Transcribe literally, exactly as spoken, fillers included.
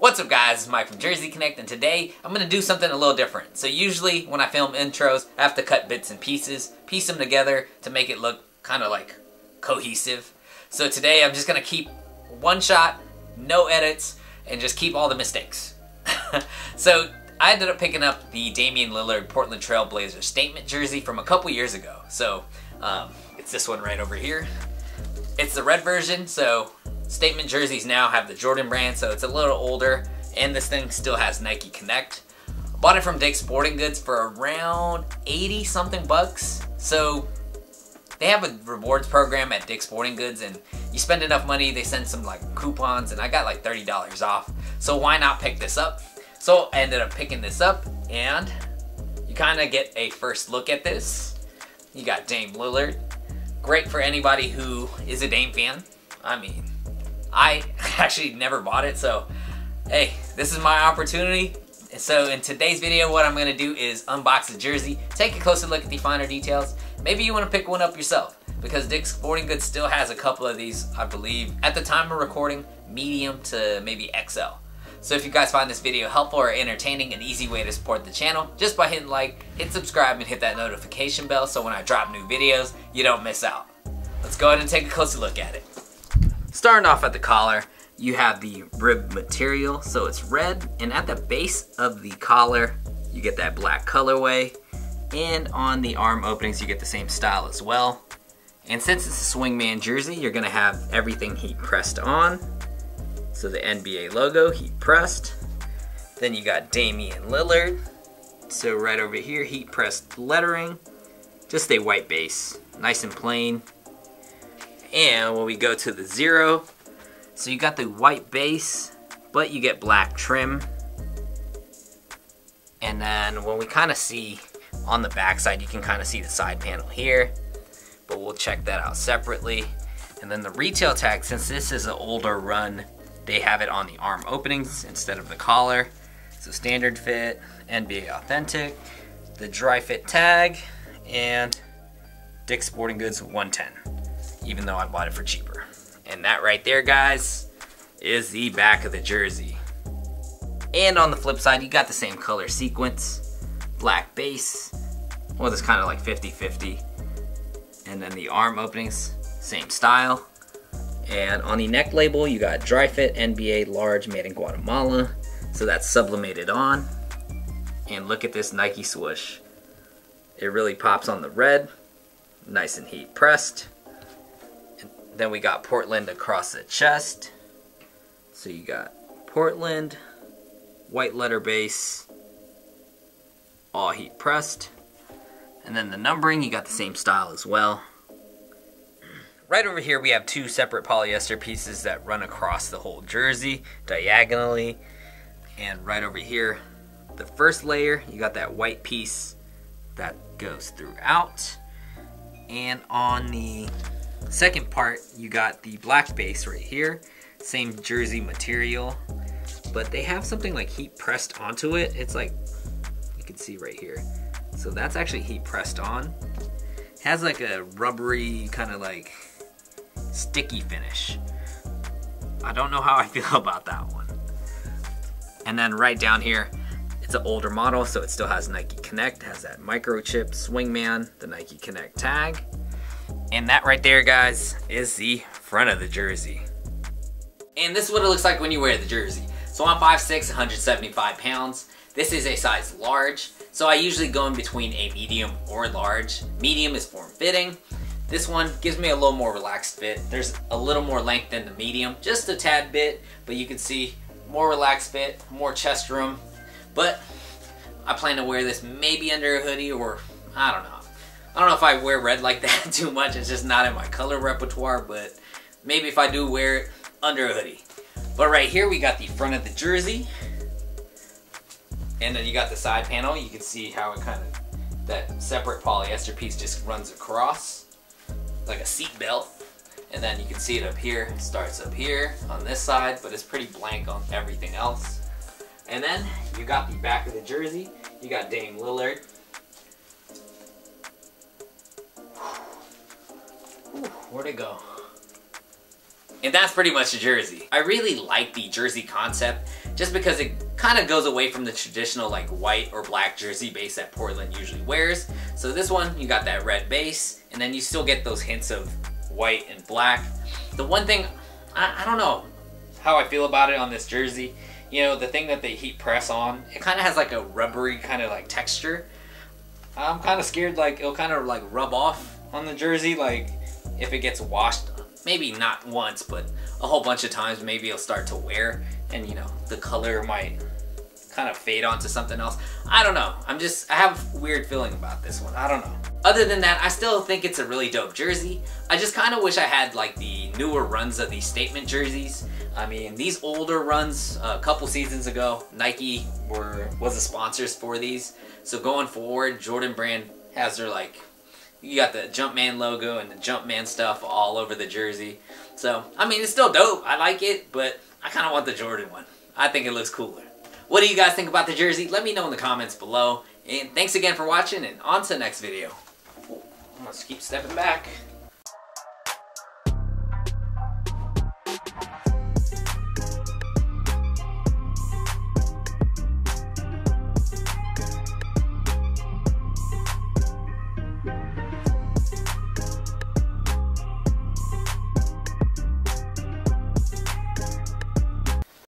What's up guys, it's Mike from Jersey Connect, and today I'm going to do something a little different. So usually when I film intros, I have to cut bits and pieces, piece them together to make it look kind of like cohesive. So today I'm just going to keep one shot, no edits, and just keep all the mistakes. So I ended up picking up the Damian Lillard Portland Trail Blazers statement jersey from a couple years ago. So um, it's this one right over here. It's the red version, so statement jerseys now have the Jordan brand, so it's a little older, and this thing still has Nike Connect. Bought it from Dick's Sporting Goods for around eighty something bucks. So they have a rewards program at Dick's Sporting Goods, and you spend enough money, they send some like coupons, and I got like thirty dollars off. So why not pick this up? So I ended up picking this up, and you kind of get a first look at this. You got Dame Lillard. Great for anybody who is a Dame fan. I mean, I actually never bought it, so hey, this is my opportunity. So in today's video, what I'm gonna do is unbox the jersey, take a closer look at the finer details. Maybe you wanna pick one up yourself, because Dick's Sporting Goods still has a couple of these, I believe, at the time of recording, medium to maybe X L. So if you guys find this video helpful or entertaining, an easy way to support the channel, just by hitting like, hit subscribe, and hit that notification bell so when I drop new videos, you don't miss out. Let's go ahead and take a closer look at it. Starting off at the collar, you have the rib material, so it's red, and at the base of the collar, you get that black colorway, and on the arm openings, you get the same style as well. And since it's a swingman jersey, you're gonna have everything heat pressed on. So the N B A logo, heat pressed. Then you got Damian Lillard. So right over here, heat pressed lettering. Just a white base, nice and plain. And when we go to the zero, so you got the white base, but you get black trim. And then when we kind of see on the back side, you can kind of see the side panel here, but we'll check that out separately. And then the retail tag, since this is an older run, they have it on the arm openings instead of the collar. So standard fit, N B A authentic, the dry fit tag, and Dick's Sporting Goods one ten. Even though I bought it for cheaper. And that right there, guys, is the back of the jersey. And on the flip side, you got the same color sequence, black base, well, it's kind of like fifty fifty. And then the arm openings, same style. And on the neck label, you got dry fit N B A large made in Guatemala. So that's sublimated on. And look at this Nike swoosh. It really pops on the red, nice and heat pressed. Then we got Portland across the chest. So you got Portland, white letter base, all heat pressed. And then the numbering, you got the same style as well. Right over here, we have two separate polyester pieces that run across the whole jersey, diagonally. And right over here, the first layer, you got that white piece that goes throughout. And on the second part, you got the black base right here, same jersey material, but they have something like heat pressed onto it. It's like, you can see right here. So that's actually heat pressed on. It has like a rubbery kind of like sticky finish. I don't know how I feel about that one. And then right down here, it's an older model, so it still has Nike Connect, has that microchip, swingman, the Nike Connect tag. And that right there, guys, is the front of the jersey. And this is what it looks like when you wear the jersey. So I'm five six, one hundred seventy-five pounds. This is a size large. So I usually go in between a medium or large. Medium is form fitting. This one gives me a little more relaxed fit. There's a little more length than the medium, just a tad bit, but you can see more relaxed fit, more chest room. But I plan to wear this maybe under a hoodie, or I don't know. I don't know if I wear red like that too much. It's just not in my color repertoire, but maybe if I do wear it under a hoodie. But right here, we got the front of the jersey. And then you got the side panel. You can see how it kind of, that separate polyester piece just runs across like a seat belt. And then you can see it up here. It starts up here on this side, but it's pretty blank on everything else. And then you got the back of the jersey. You got Dame Lillard. Where'd it go? And that's pretty much the jersey. I really like the jersey concept. just because it kind of goes away from the traditional like white or black jersey base that Portland usually wears. So this one, you got that red base, and then you still get those hints of white and black. The one thing, I, I don't know how I feel about it on this jersey, you know, the thing that they heat press on, it kind of has like a rubbery kind of like texture. I'm kind of scared like it'll kind of like rub off on the jersey, like if it gets washed, maybe not once, but a whole bunch of times, maybe it'll start to wear, and you know, the color might kind of fade onto something else. I don't know. I'm just, I have a weird feeling about this one. I don't know. Other than that, I still think it's a really dope jersey. I just kind of wish I had like the newer runs of these statement jerseys. I mean, these older runs uh, a couple seasons ago, Nike were was the sponsors for these. So going forward, Jordan brand has their like, you got the Jumpman logo and the Jumpman stuff all over the jersey. So, I mean, it's still dope. I like it, but I kind of want the Jordan one. I think it looks cooler. What do you guys think about the jersey? Let me know in the comments below. And thanks again for watching, and on to the next video. I'm gonna keep stepping back.